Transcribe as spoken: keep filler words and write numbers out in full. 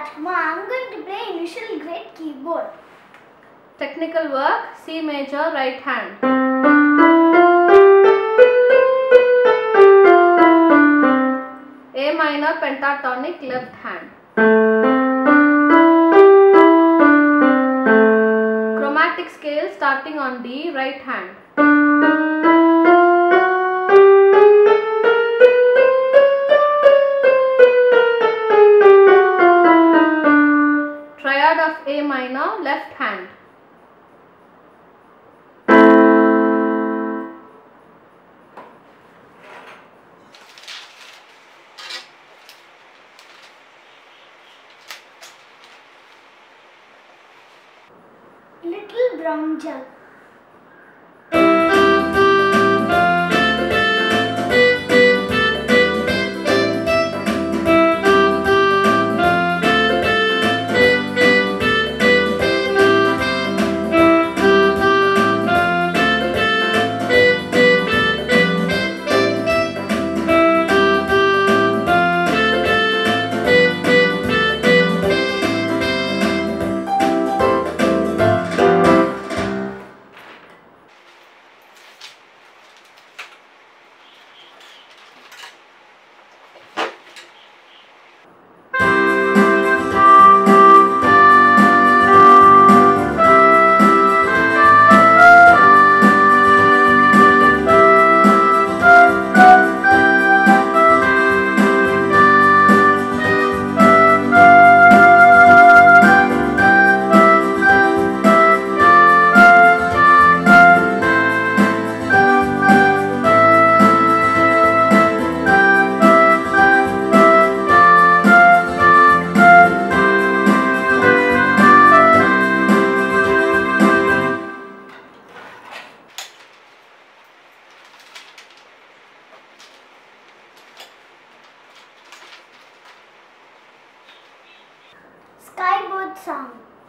Atma, I am going to play initial grade keyboard. Technical work, C major, right hand. A minor pentatonic, left hand. Chromatic scale starting on D, right hand. Triad of A minor, left hand. Little Brown Jug. Skye Boat Song.